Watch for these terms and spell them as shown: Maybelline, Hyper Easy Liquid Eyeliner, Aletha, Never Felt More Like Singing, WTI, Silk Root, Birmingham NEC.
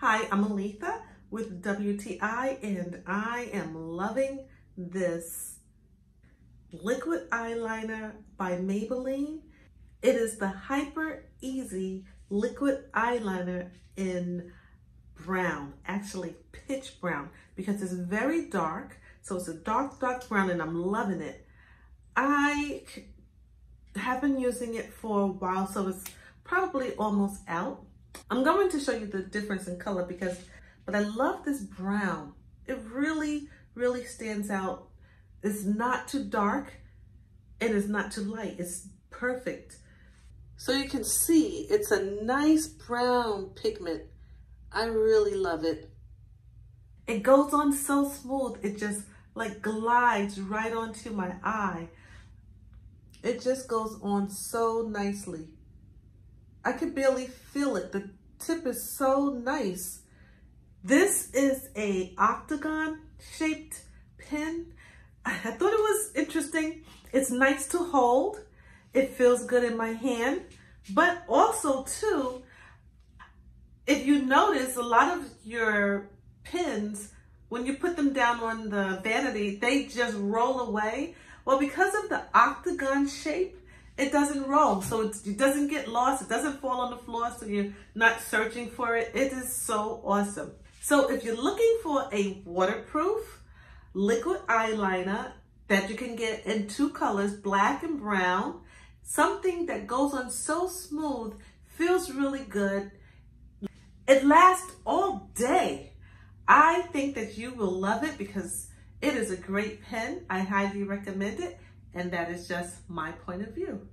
Hi, I'm Aletha with WTI, and I am loving this liquid eyeliner by Maybelline. It is the Hyper Easy Liquid Eyeliner in brown, actually pitch brown, because it's very dark. So it's a dark brown, and I'm loving it. I have been using it for a while, so it's probably almost out. I'm going to show you the difference in color but I love this brown. It really stands out. It's not too dark and it's not too light. It's perfect. So you can see it's a nice brown pigment. I really love it. It goes on so smooth. It just like glides right onto my eye. It just goes on so nicely. I could barely feel it. The tip is so nice. This is a octagon shaped pen. I thought it was interesting. It's nice to hold. It feels good in my hand, but also too, if you notice, a lot of your pens, when you put them down on the vanity, they just roll away. Well, because of the octagon shape, it doesn't roll, so it doesn't get lost. It doesn't fall on the floor, so you're not searching for it. It is so awesome. So if you're looking for a waterproof liquid eyeliner that you can get in two colors, black and brown, something that goes on so smooth, feels really good, it lasts all day. I think that you will love it because it is a great pen. I highly recommend it. And that is just my point of view.